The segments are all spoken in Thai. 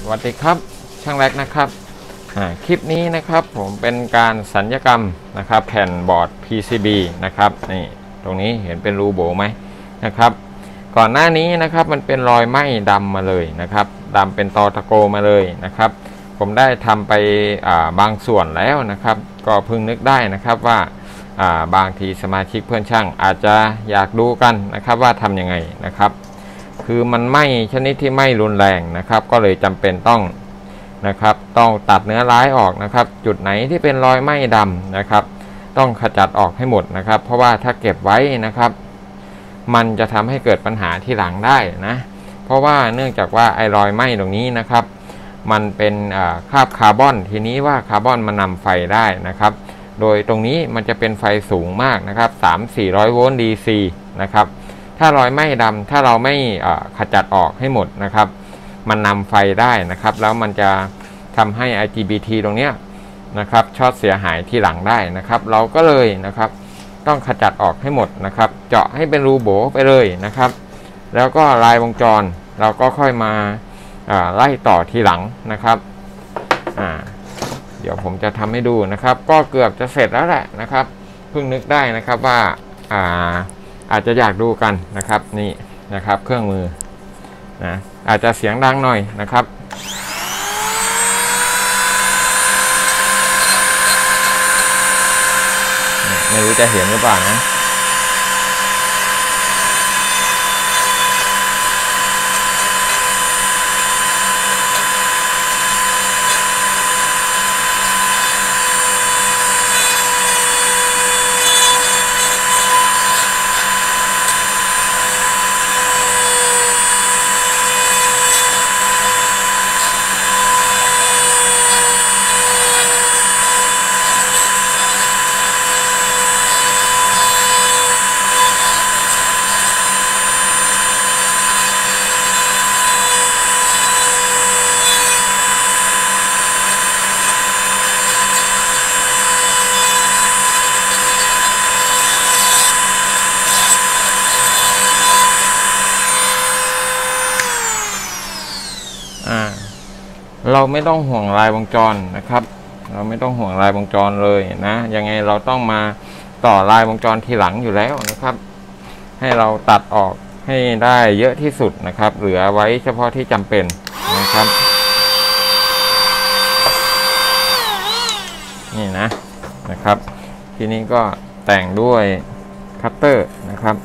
สวัสดีครับช่างแร็กนะครับคลิปนี้นะครับผมเป็นการสัญญกรรมนะครับแผ่นบอร์ด PCB นะครับนี่ตรงนี้เห็นเป็นรูโบไหมนะครับก่อนหน้านี้นะครับมันเป็นรอยไหม้ดำมาเลยนะครับดำเป็นตอตะโกมาเลยนะครับผมได้ทำไปบางส่วนแล้วนะครับก็เพิ่งนึกได้นะครับว่าบางทีสมาชิกเพื่อนช่างอาจจะอยากดูกันนะครับว่าทำยังไงนะครับคือมันไหม้ชนิดที่ไหม้รุนแรงนะครับก็เลยจำเป็นต้องตัดเนื้อร้ายออกนะครับจุดไหนที่เป็นรอยไหม้ดำนะครับต้องขจัดออกให้หมดนะครับเพราะว่าถ้าเก็บไว้นะครับมันจะทำให้เกิดปัญหาที่หลังได้นะเพราะว่าเนื่องจากว่าไอรอยไหม้ตรงนี้นะครับมันเป็นคราบคาร์บอนทีนี้ว่าคาร์บอนมันนำไฟได้นะครับโดยตรงนี้มันจะเป็นไฟสูงมากนะครับ 300-400 โวลต์ DC นะครับถ้ารอยไหม้ดำถ้าเราไม่ขจัดออกให้หมดนะครับมันนำไฟได้นะครับแล้วมันจะทำให้ IGBT ตรงเนี้ยนะครับช็อตเสียหายที่หลังได้นะครับเราก็เลยนะครับต้องขจัดออกให้หมดนะครับเจาะให้เป็นรูโบไปเลยนะครับแล้วก็ลายวงจรเราก็ค่อยมาไล่ต่อทีหลังนะครับเดี๋ยวผมจะทำให้ดูนะครับก็เกือบจะเสร็จแล้วแหละนะครับเพิ่งนึกได้นะครับว่าอาจจะอยากดูกันนะครับนี่นะครับเครื่องมือนะอาจจะเสียงดังหน่อยนะครับไม่รู้จะเห็นหรือเปล่านะเราไม่ต้องห่วงลายวงจรนะครับเราไม่ต้องห่วงลายวงจรเลยนะยังไงเราต้องมาต่อลายวงจรทีหลังอยู่แล้วนะครับให้เราตัดออกให้ได้เยอะที่สุดนะครับเหลือไว้เฉพาะที่จำเป็นนะครับนี่นะครับทีนี้ก็แต่งด้วยคัตเตอร์นะครับ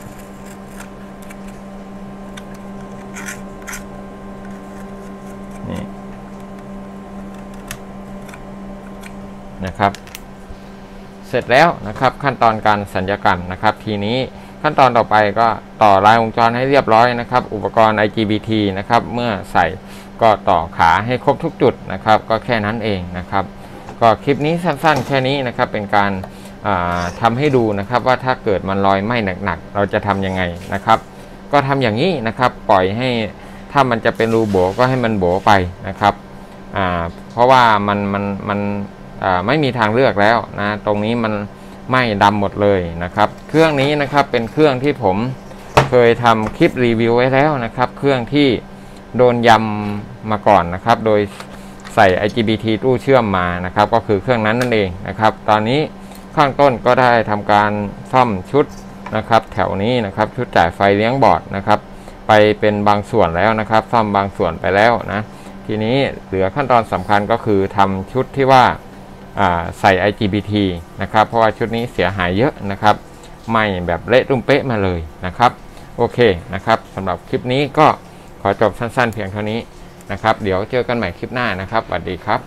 เสร็จแล้วนะครับขั้นตอนการสัญญกรรมนะครับทีนี้ขั้นตอนต่อไปก็ต่อลายวงจรให้เรียบร้อยนะครับอุปกรณ์ IGBT นะครับเมื่อใส่ก็ต่อขาให้ครบทุกจุดนะครับก็แค่นั้นเองนะครับก็คลิปนี้สั้นๆแค่นี้นะครับเป็นการทำให้ดูนะครับว่าถ้าเกิดมันลอยไหม้หนักๆเราจะทำยังไงนะครับก็ทำอย่างนี้นะครับปล่อยให้ถ้ามันจะเป็นรูโบก็ให้มันโบไปนะครับเพราะว่ามันไม่มีทางเลือกแล้วนะตรงนี้มันไหม้ดำหมดเลยนะครับเครื่องนี้นะครับเป็นเครื่องที่ผมเคยทำคลิปรีวิวไว้แล้วนะครับเครื่องที่โดนยำมาก่อนนะครับโดยใส่ IGBT ตู้เชื่อมมานะครับก็คือเครื่องนั้นนั่นเองนะครับตอนนี้ข้างต้นก็ได้ทำการซ่อมชุดนะครับแถวนี้นะครับชุดจ่ายไฟเลี้ยงบอร์ดนะครับไปเป็นบางส่วนแล้วนะครับซ่อมบางส่วนไปแล้วนะทีนี้เหลือขั้นตอนสำคัญก็คือทำชุดที่ว่าใส่ IGBT นะครับเพราะว่าชุดนี้เสียหายเยอะนะครับไม่แบบเละตุ้มเป๊ะมาเลยนะครับโอเคนะครับสำหรับคลิปนี้ก็ขอจบสั้นๆเพียงเท่านี้นะครับเดี๋ยวเจอกันใหม่คลิปหน้านะครับสวัสดีครับ